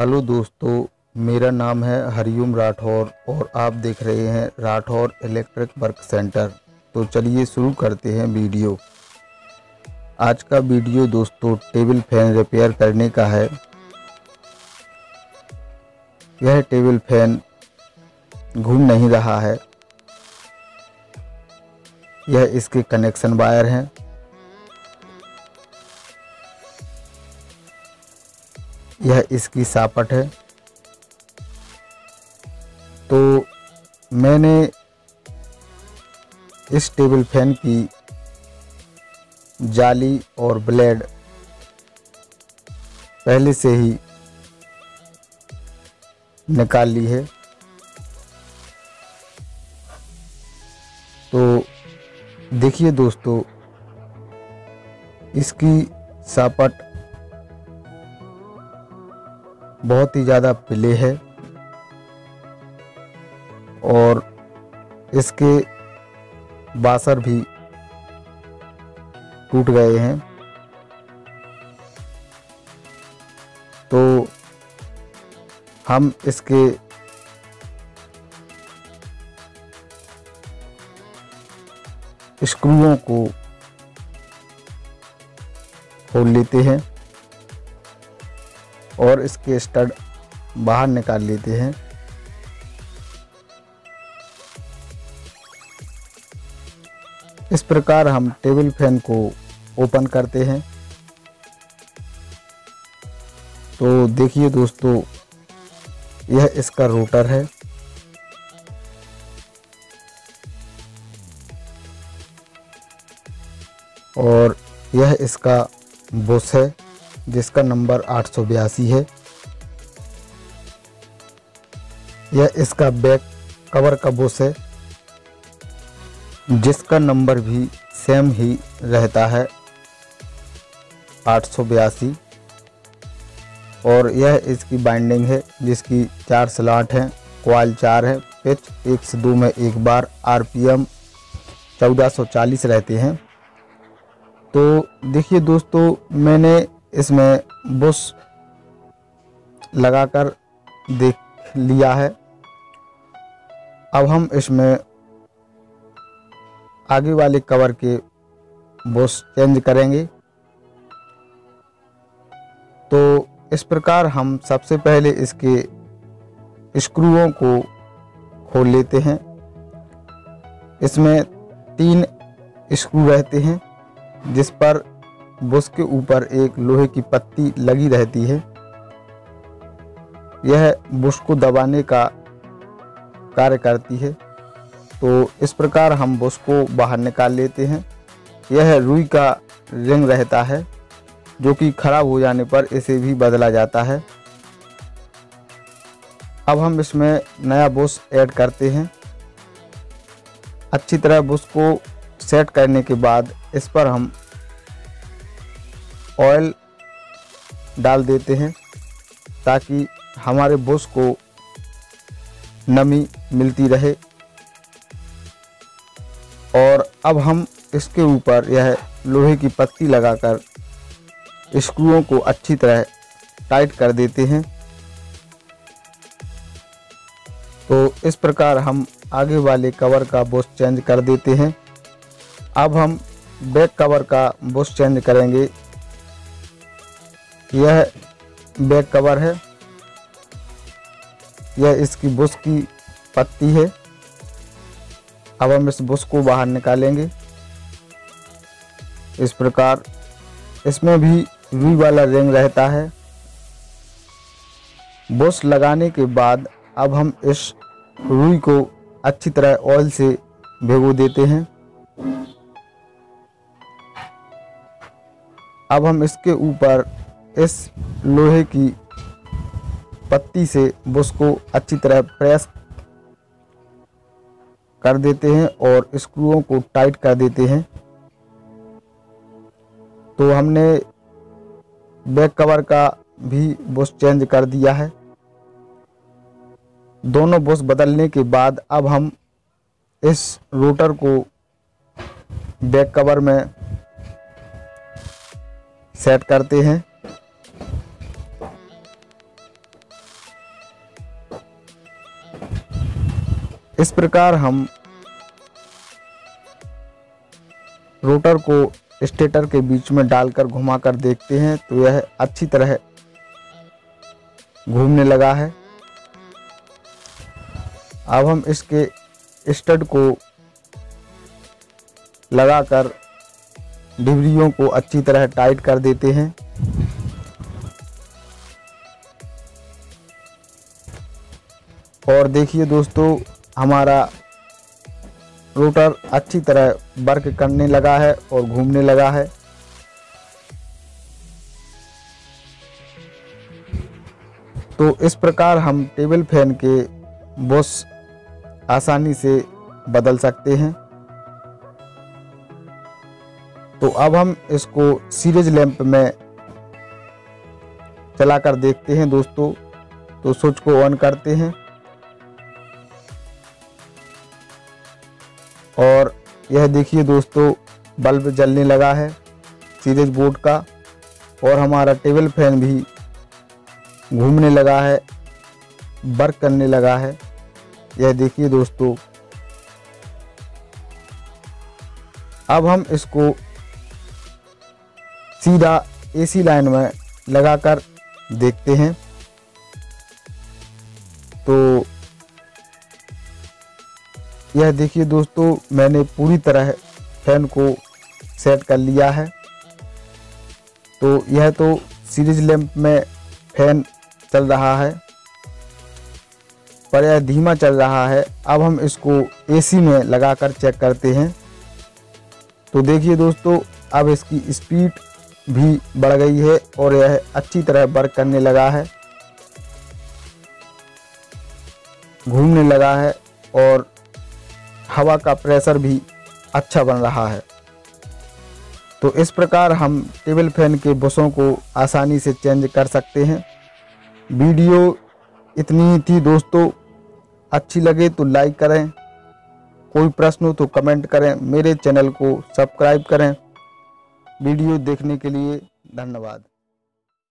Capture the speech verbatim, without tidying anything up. Hello दोस्तों, मेरा नाम है हरिओम राठौर और आप देख रहे हैं राठौर इलेक्ट्रिक वर्क सेंटर। तो चलिए शुरू करते हैं वीडियो। आज का वीडियो दोस्तों टेबल फैन रिपेयर करने का है। यह टेबल फैन घूम नहीं रहा है, यह इसके कनेक्शन वायर हैं। यह इसकी सापट है। तो मैंने इस टेबल फैन की जाली और ब्लेड पहले से ही निकाल ली है। तो देखिए दोस्तों, इसकी सापट बहुत ही ज़्यादा पीले है और इसके बासर भी टूट गए हैं। तो हम इसके स्क्रूओं को खोल लेते हैं और इसके स्टड बाहर निकाल लेते हैं। इस प्रकार हम टेबल फैन को ओपन करते हैं। तो देखिए दोस्तों, यह इसका रोटर है। और यह इसका बुश है जिसका नंबर आठ सौ बयासी है। यह इसका बैक कवर का बुश है जिसका नंबर भी सेम ही रहता है आठ सौ बयासी। और यह इसकी बाइंडिंग है जिसकी चार स्लॉट हैं, कॉइल चार है, पिच एक से दो में एक बार, आरपीएम चौदह सौ चालीस रहते हैं। तो देखिए दोस्तों, मैंने इसमें बुश लगाकर देख लिया है। अब हम इसमें आगे वाले कवर के बुश चेंज करेंगे। तो इस प्रकार हम सबसे पहले इसके स्क्रूओं को खोल लेते हैं। इसमें तीन स्क्रू रहते हैं जिस पर बुश के ऊपर एक लोहे की पत्ती लगी रहती है। यह बुश को दबाने का कार्य करती है। तो इस प्रकार हम बुश को बाहर निकाल लेते हैं। यह रुई का रिंग रहता है जो कि खराब हो जाने पर इसे भी बदला जाता है। अब हम इसमें नया बुश ऐड करते हैं। अच्छी तरह बुश को सेट करने के बाद इस पर हम ऑयल डाल देते हैं ताकि हमारे बुश को नमी मिलती रहे। और अब हम इसके ऊपर यह लोहे की पत्ती लगाकर स्क्रूओं को अच्छी तरह टाइट कर देते हैं। तो इस प्रकार हम आगे वाले कवर का बुश चेंज कर देते हैं। अब हम बैक कवर का बुश चेंज करेंगे। यह बैक कवर है, यह इसकी बुश की पत्ती है। अब हम इस बुश को बाहर निकालेंगे। इस प्रकार इसमें भी वी वाला रिंग रहता है। बुश लगाने के बाद अब हम इस रुई को अच्छी तरह ऑयल से भिगो देते हैं। अब हम इसके ऊपर इस लोहे की पत्ती से बुश को अच्छी तरह प्रेस कर देते हैं और स्क्रूओं को टाइट कर देते हैं। तो हमने बैक कवर का भी बुश चेंज कर दिया है। दोनों बुश बदलने के बाद अब हम इस रोटर को बैक कवर में सेट करते हैं। इस प्रकार हम रोटर को स्टेटर के बीच में डालकर घुमाकर देखते हैं तो यह अच्छी तरह घूमने लगा है। अब हम इसके स्टड को लगाकर डिब्रियों को अच्छी तरह टाइट कर देते हैं। और देखिए दोस्तों, हमारा रोटर अच्छी तरह वर्क करने लगा है और घूमने लगा है। तो इस प्रकार हम टेबल फैन के बॉस आसानी से बदल सकते हैं। तो अब हम इसको सीरीज लैंप में चलाकर देखते हैं दोस्तों। तो स्विच को ऑन करते हैं और यह देखिए दोस्तों, बल्ब जलने लगा है सीरीज बोर्ड का और हमारा टेबल फैन भी घूमने लगा है, वर्क करने लगा है। यह देखिए दोस्तों, अब हम इसको सीधा एसी लाइन में लगाकर देखते हैं। तो यह देखिए दोस्तों, मैंने पूरी तरह फैन को सेट कर लिया है। तो यह तो सीरीज लैंप में फैन चल रहा है पर यह धीमा चल रहा है। अब हम इसको एसी में लगाकर चेक करते हैं। तो देखिए दोस्तों, अब इसकी स्पीड भी बढ़ गई है और यह अच्छी तरह वर्क करने लगा है, घूमने लगा है और हवा का प्रेशर भी अच्छा बन रहा है। तो इस प्रकार हम टेबल फैन के बॉसों को आसानी से चेंज कर सकते हैं। वीडियो इतनी ही थी दोस्तों, अच्छी लगे तो लाइक करें, कोई प्रश्न हो तो कमेंट करें, मेरे चैनल को सब्सक्राइब करें। वीडियो देखने के लिए धन्यवाद।